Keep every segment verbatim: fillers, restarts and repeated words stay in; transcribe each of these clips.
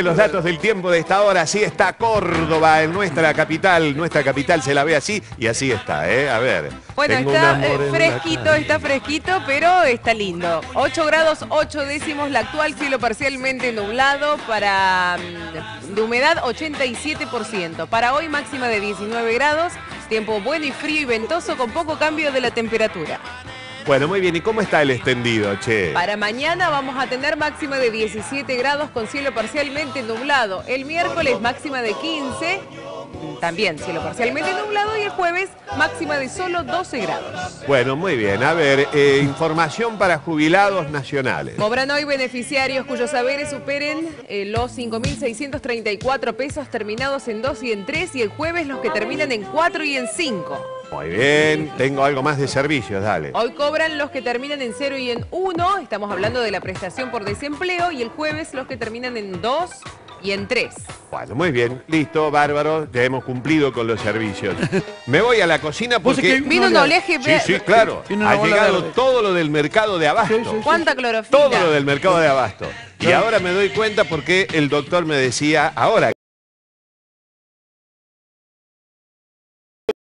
Los datos del tiempo de esta hora, así está Córdoba, en nuestra capital, nuestra capital se la ve así y así está, ¿eh? A ver. Bueno, está fresquito, está fresquito, pero está lindo. ocho grados ocho décimos la actual, cielo parcialmente nublado, para de humedad ochenta y siete por ciento. Para hoy máxima de diecinueve grados, tiempo bueno y frío y ventoso con poco cambio de la temperatura. Bueno, muy bien. ¿Y cómo está el extendido, che? Para mañana vamos a tener máxima de diecisiete grados con cielo parcialmente nublado. El miércoles máxima de quince, también cielo parcialmente nublado. Y el jueves máxima de solo doce grados. Bueno, muy bien. A ver, eh, información para jubilados nacionales. Cobran hoy beneficiarios cuyos saberes superen eh, los cinco mil seiscientos treinta y cuatro pesos terminados en dos y en tres. Y el jueves los que terminan en cuatro y en cinco. Muy bien, tengo algo más de servicios, dale. Hoy cobran los que terminan en cero y en uno, estamos hablando de la prestación por desempleo, y el jueves los que terminan en dos y en tres. Bueno, muy bien, listo, bárbaro, ya hemos cumplido con los servicios. Me voy a la cocina porque... Vino un oleaje... Sí, sí, claro, ha llegado todo lo del mercado de abasto. Sí, sí, sí. ¿Cuánta clorofila? Todo lo del mercado de abasto. Y ahora me doy cuenta porque el doctor me decía ahora...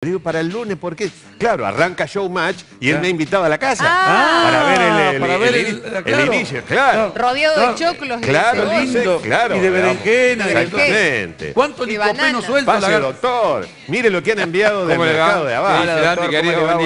Digo, para el lunes, porque, claro, arranca Showmatch y él me ha invitado a la casa ah, para ver el, el, para ver el, el, el, claro, el inicio, claro. Rodeado claro, de choclos. Claro, de lindo, claro. Y de berenjena. Exactamente. ¿Cuánto licopeno suelta? Pase, la... doctor. Mire lo que han enviado del mercado de abajo.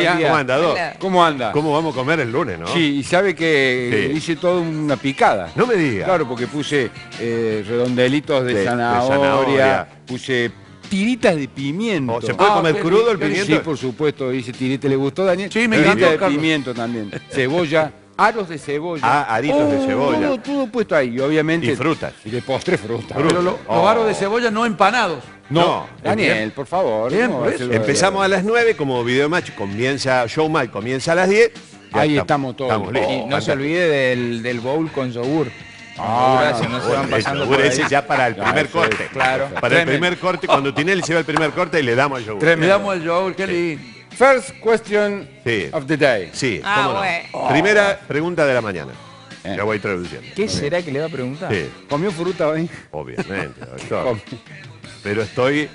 ¿Cómo anda, Doc? ¿Cómo anda? ¿Cómo vamos a comer el lunes, no? Sí, y sabe que sí. Hice toda una picada. No me diga. Claro, porque puse eh, redondelitos de, de, zanahoria, de zanahoria, puse... Tiritas de pimiento. Oh, ¿se puede ah, comer crudo el pimiento? Sí, por supuesto, dice tirita. ¿Le gustó, Daniel? Sí, me encanta. Tiritas de pimiento también. Cebolla, aros de cebolla. Ah, aritos oh, de cebolla. Todo, todo puesto ahí, obviamente. Y frutas. Y de postre frutas. Fruta. Pero lo, oh. Los aros de cebolla no empanados. No, no, Daniel, por favor. Bien, no, empezamos a las nueve, como Videomatch comienza, Showmatch comienza a las diez. Ahí estamos, estamos todos. Estamos listos. Oh, y no se olvide del, del bowl con yogur. No, gracias, no, no se van pasando por ese ahí. Ya para el primer claro, corte. Claro. Para Tremel. El primer corte, cuando Tinelli se va el primer corte y le damos el yogur. Le damos el yogur, qué lindo. First question sí. of the day. Sí, ah, ¿cómo bueno. no? oh. Primera pregunta de la mañana. Eh. Lo voy traduciendo. ¿Qué Obvio. será que le va a preguntar? Sí. ¿Comió fruta hoy? Obviamente, doctor. Pero estoy...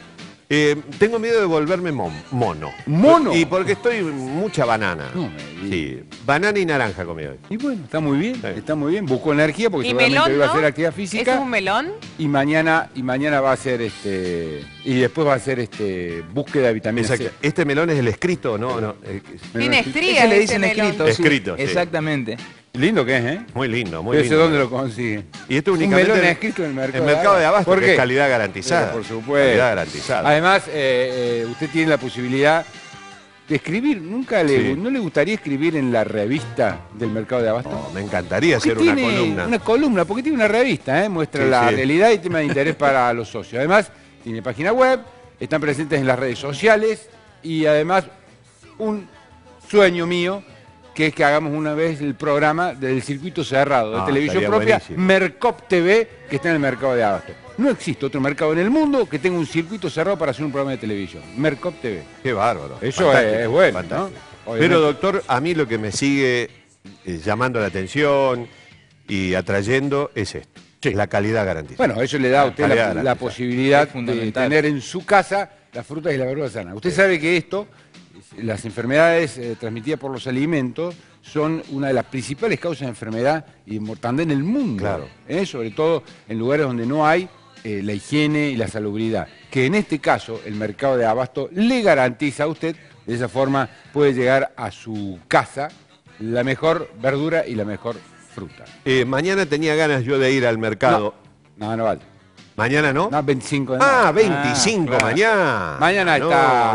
Eh, tengo miedo de volverme mon, mono. ¿Mono? Y porque estoy mucha banana. No, sí. Banana y naranja comí hoy. Y bueno, está muy bien, sí. está muy bien. Busco energía porque seguramente melón, iba ¿no? a hacer actividad física. ¿Es un melón? Y mañana, y mañana va a ser este... Y después va a ser este... Búsqueda de vitamina Exacto. C. Este melón es el escrito, ¿no? no eh, Tiene estrías le dicen este escrito. Melón. Sí, escrito, sí. Exactamente. Lindo que es, ¿eh? Muy lindo, muy lindo. ¿Y dónde lo consigue? Y esto únicamente... Un melón escrito en el mercado. El mercado de abasto, porque es calidad garantizada. Mira, por supuesto. Calidad garantizada. Además, eh, eh, usted tiene la posibilidad de escribir. ¿Nunca le, sí. ¿No le gustaría escribir en la revista del mercado de abasto? Oh, me encantaría hacer una columna. Una columna, porque tiene una revista, ¿eh? Muestra sí, la sí. realidad y tema de interés para los socios. Además, tiene página web, están presentes en las redes sociales y además un sueño mío que es que hagamos una vez el programa del circuito cerrado, de ah, televisión propia, buenísimo. Mercop T V, que está en el mercado de abasto. No existe otro mercado en el mundo que tenga un circuito cerrado para hacer un programa de televisión. Mercop T V. Qué bárbaro. Eso es, es bueno, ¿no? Pero, doctor, a mí lo que me sigue eh, llamando la atención y atrayendo es esto, sí. la calidad garantizada. Bueno, eso le da a usted la, la, la posibilidad de tener en su casa las frutas y la verdura sana. Usted sí. sabe que esto... Las enfermedades eh, transmitidas por los alimentos son una de las principales causas de enfermedad y mortandad en el mundo. Claro. ¿eh? Sobre todo en lugares donde no hay eh, la higiene y la salubridad. Que en este caso el mercado de abasto le garantiza a usted, de esa forma puede llegar a su casa la mejor verdura y la mejor fruta. Eh, mañana tenía ganas yo de ir al mercado. No, no, no vale. ¿Mañana no? No, veinticinco. No. Ah, veinticinco, ah, claro. mañana. Mañana está,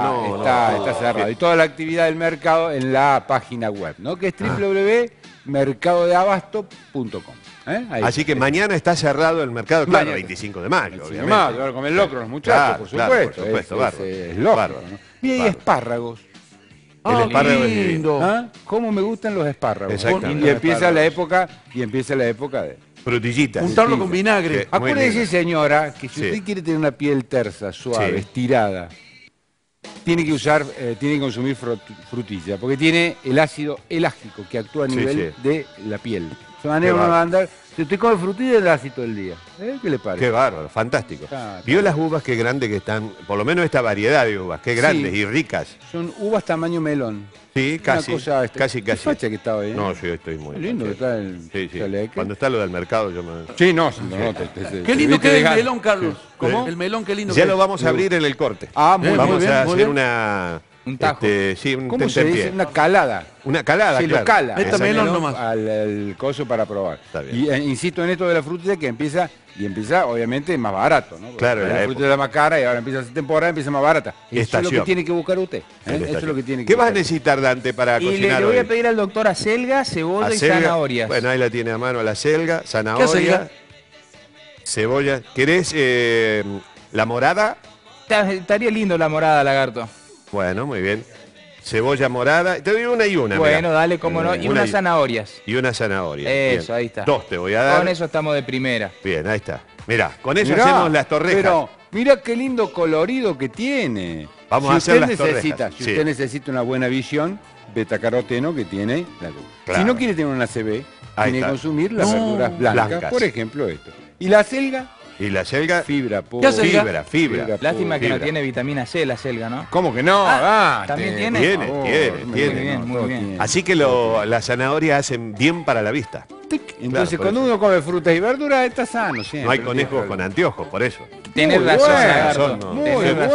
no, no, está, no, no. está cerrado. Y toda la actividad del mercado en la página web, ¿no? Que es ah. w w w punto mercado de abasto punto com. ¿Eh? Así que mañana está cerrado el mercado, claro, mañana. veinticinco de mayo, obviamente. veinticinco de mayo, claro, comer locro los muchachos, claro, por supuesto. Claro, por supuesto, es, es, es locro, ¿no? Y hay espárragos. El espárrago es lindo. ¿Ah? ¿Cómo me gustan los espárragos? Y empieza la época, y empieza la época de... Frutillitas. Juntarlo con vinagre. Sí, acuérdese, señora, que si sí. usted quiere tener una piel tersa, suave, sí. estirada, tiene que usar, eh, tiene que consumir frutilla, porque tiene el ácido elástico que actúa a nivel sí, sí. de la piel. De manera uno va a andar Si usted come frutilla, le hace todo el día. ¿Eh? ¿Qué le parece? Qué bárbaro, fantástico. Ah, ¿Vio claro. las uvas qué grandes que están? Por lo menos esta variedad de uvas, qué grandes sí. y ricas. Son uvas tamaño melón. Sí, casi, cosa, este, casi, casi. Facha que está hoy, ¿eh? No, yo estoy muy... Qué lindo que está el... Sí, sí. Chaleque. Cuando está lo del mercado yo me... Sí, no, sí, no, no te, te, te, qué lindo que es el melón, Carlos. Sí. ¿Cómo? El melón, qué lindo ya que es. Ya lo vamos a abrir en el corte. Ah, muy bien. Vamos muy bien, a hacer bien. una... Un tajo. Este, sí, un ¿Cómo se dice? Una calada. Una calada, se claro. lo cala. Meta melón nomás. Al, al coso para probar. Está bien. Y eh, insisto en esto de la frutilla que empieza, y empieza obviamente más barato, ¿no? Porque claro. La, la frutilla era más cara y ahora empieza la temporada, empieza más barata. Eso estación. es lo que tiene que buscar usted. ¿eh? Eso es lo que tiene que ¿Qué buscar. vas a necesitar, Dante, para y cocinar le, le voy hoy? a pedir al doctor acelga, cebolla acelga, y zanahorias. Bueno, ahí la tiene a mano, la acelga, zanahoria, cebolla. ¿Querés eh, la morada? Estaría lindo la morada, Lagarto. Bueno, muy bien. Cebolla morada. Te doy una y una. Bueno, mirá. dale, cómo no. Y una unas zanahorias. Y una zanahoria. Eso, bien. ahí está. Dos te voy a dar. Con eso estamos de primera. Bien, ahí está. Mirá, con eso mirá, hacemos las torrejas. Pero mirá qué lindo colorido que tiene. Vamos si a hacer las necesita, torrejas. Si sí. usted necesita una buena visión, betacaroteno que tiene la luz. Claro. Si no quiere tener una C B, ahí tiene que consumir las no. verduras blancas, blancas. Por ejemplo, esto. ¿Y la acelga? Y la selga, fibra, pobre. Fibra, fibra. Lástima que no tiene vitamina C la selga, ¿no? ¿Cómo que no? Ah, ¿también tiene? Tiene, tiene, tiene. Muy bien. Así que las zanahorias hacen bien para la vista. Entonces, cuando uno come frutas y verduras, está sano. No hay conejos con anteojos, por eso. Tienes razón, muy bueno.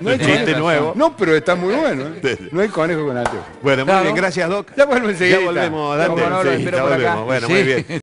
Un chiste nuevo. No, pero está muy bueno. No hay conejos con anteojos. Bueno, muy bien, gracias, Doc. Ya volvemos enseguida. Ya volvemos, Dante. Bueno, muy bien.